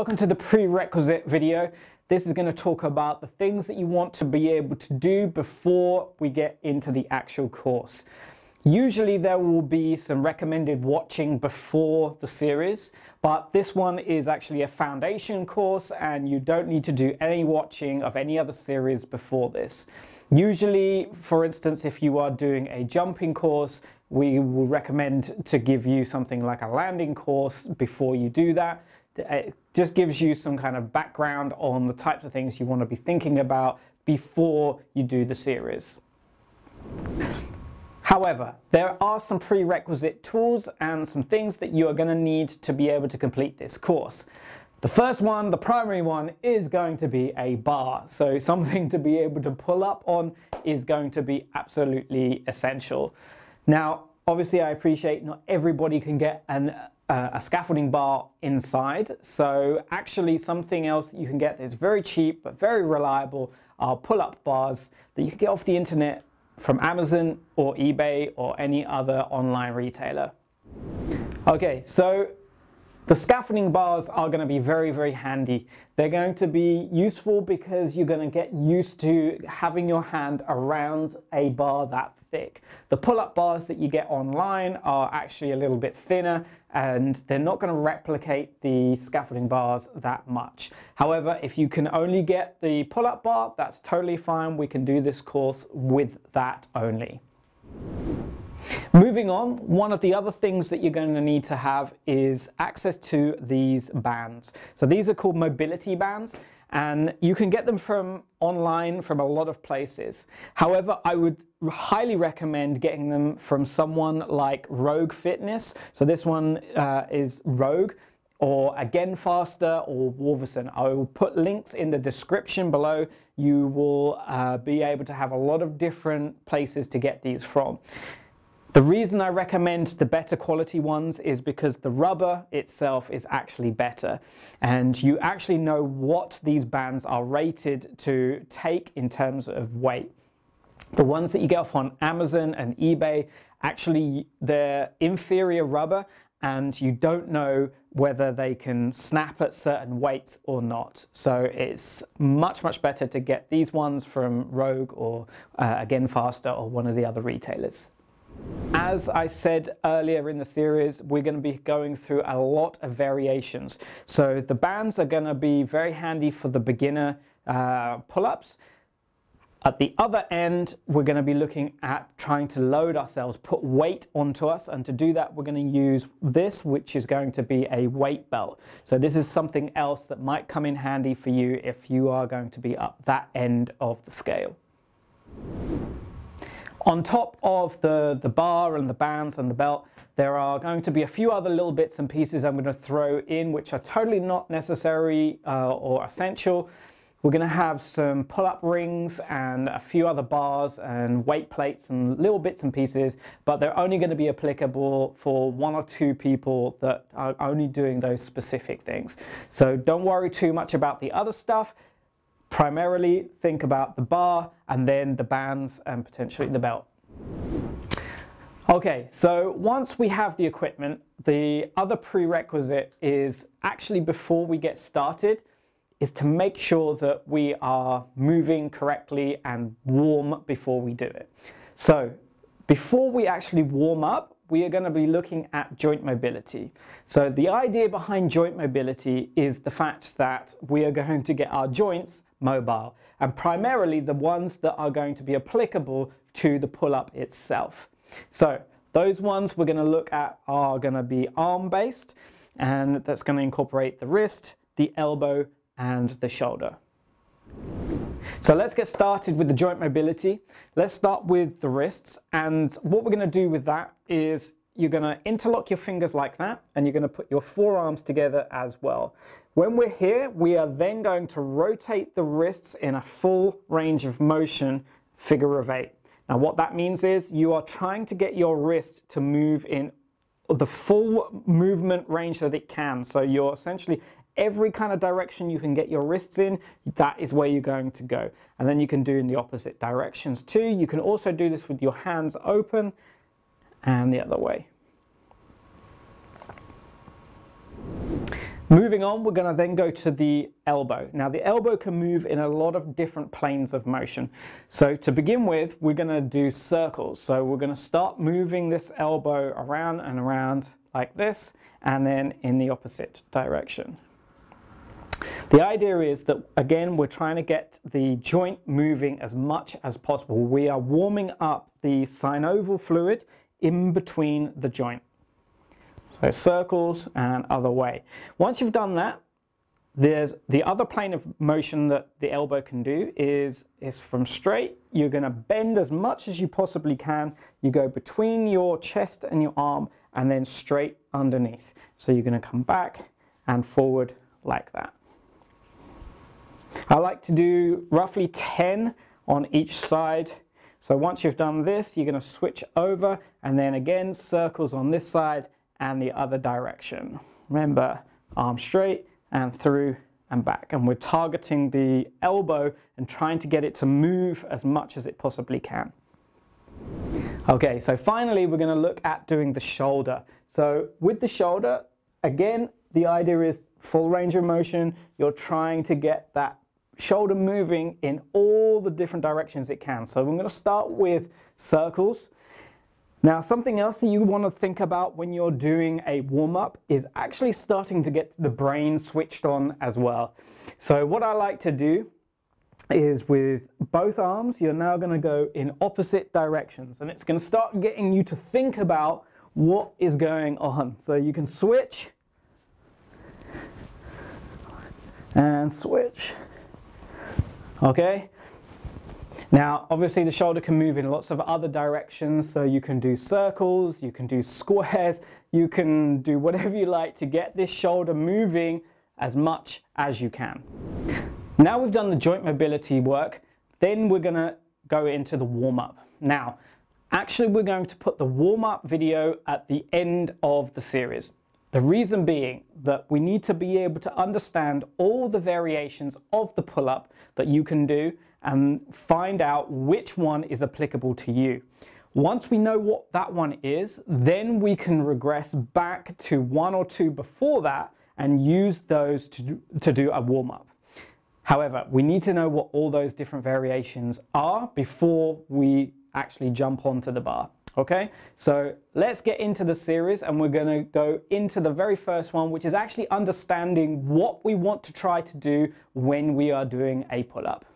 Welcome to the prerequisite video. This is going to talk about the things that you want to be able to do before we get into the actual course. Usually there will be some recommended watching before the series, but this one is actually a foundation course and you don't need to do any watching of any other series before this. Usually, for instance, if you are doing a jumping course, we will recommend to give you something like a landing course before you do that. It just gives you some kind of background on the types of things you want to be thinking about before you do the series. However, there are some prerequisite tools and some things that you are going to need to be able to complete this course. The first one, the primary one, is going to be a bar. So something to be able to pull up on is going to be absolutely essential. Now, obviously, I appreciate not everybody can get a scaffolding bar inside. So actually something else that you can get that's very cheap but very reliable are pull-up bars that you can get off the internet from Amazon or eBay or any other online retailer. Okay, so the scaffolding bars are going to be very, very handy. They're going to be useful because you're going to get used to having your hand around a bar that thick. The pull-up bars that you get online are actually a little bit thinner and they're not going to replicate the scaffolding bars that much. However, if you can only get the pull-up bar, that's totally fine. We can do this course with that only. Moving on, one of the other things that you're going to need to have is access to these bands. So these are called mobility bands and you can get them from online from a lot of places. However, I would highly recommend getting them from someone like Rogue Fitness. So this one is Rogue, or Again Faster, or Wolverson. I will put links in the description below. You will be able to have a lot of different places to get these from. The reason I recommend the better quality ones is because the rubber itself is actually better and you actually know what these bands are rated to take in terms of weight. The ones that you get off on Amazon and eBay, actually they're inferior rubber and you don't know whether they can snap at certain weights or not. So it's much, much better to get these ones from Rogue or Again Faster or one of the other retailers. As I said earlier in the series, we're going to be going through a lot of variations. So the bands are going to be very handy for the beginner pull-ups. At the other end, we're going to be looking at trying to load ourselves, put weight onto us, and to do that, we're going to use this, which is going to be a weight belt. So this is something else that might come in handy for you if you are going to be up that end of the scale. On top of the bar and the bands and the belt, there are going to be a few other little bits and pieces I'm going to throw in which are totally not necessary or essential. We're going to have some pull-up rings and a few other bars and weight plates and little bits and pieces, but they're only going to be applicable for one or two people that are only doing those specific things. So don't worry too much about the other stuff. Primarily think about the bar and then the bands and potentially the belt. Okay, so once we have the equipment, the other prerequisite is actually before we get started is to make sure that we are moving correctly and warm before we do it. So before we actually warm up, we are going to be looking at joint mobility. So the idea behind joint mobility is the fact that we are going to get our joints mobile, and primarily the ones that are going to be applicable to the pull-up itself. So those ones we're going to look at are going to be arm-based, and that's going to incorporate the wrist, the elbow, and the shoulder. So let's get started with the joint mobility. Let's start with the wrists, and what we're going to do with that is you're going to interlock your fingers like that and you're going to put your forearms together as well. When we're here, we are then going to rotate the wrists in a full range of motion, figure of eight. Now what that means is you are trying to get your wrist to move in the full movement range that it can. So you're essentially every kind of direction you can get your wrists in, that is where you're going to go. And then you can do in the opposite directions too. You can also do this with your hands open and the other way. Moving on, we're going to then go to the elbow. Now the elbow can move in a lot of different planes of motion. So to begin with, we're going to do circles. So we're going to start moving this elbow around and around like this, and then in the opposite direction. The idea is that, again, we're trying to get the joint moving as much as possible. We are warming up the synovial fluid in between the joint. So circles and other way. Once you've done that, there's the other plane of motion that the elbow can do is from straight. You're going to bend as much as you possibly can. You go between your chest and your arm and then straight underneath. So you're going to come back and forward like that. I like to do roughly 10 on each side. So once you've done this, you're going to switch over and then again circles on this side and the other direction. Remember, arm straight and through and back. And we're targeting the elbow and trying to get it to move as much as it possibly can. Okay, so finally we're going to look at doing the shoulder. So with the shoulder, again, the idea is full range of motion. You're trying to get that shoulder moving in all the different directions it can. So I'm going to start with circles. Now, something else that you want to think about when you're doing a warm-up is actually starting to get the brain switched on as well. So what I like to do is with both arms, you're now going to go in opposite directions, and it's going to start getting you to think about what is going on. So you can switch and switch. Okay? Now, obviously the shoulder can move in lots of other directions, so you can do circles, you can do squares, you can do whatever you like to get this shoulder moving as much as you can. Now we've done the joint mobility work, then we're going to go into the warm-up. Now, actually we're going to put the warm-up video at the end of the series. The reason being that we need to be able to understand all the variations of the pull-up that you can do and find out which one is applicable to you. Once we know what that one is, then we can regress back to one or two before that and use those to do a warm-up. However, we need to know what all those different variations are before we actually jump onto the bar. Okay, so let's get into the series, and we're going to go into the very first one, which is actually understanding what we want to try to do when we are doing a pull-up.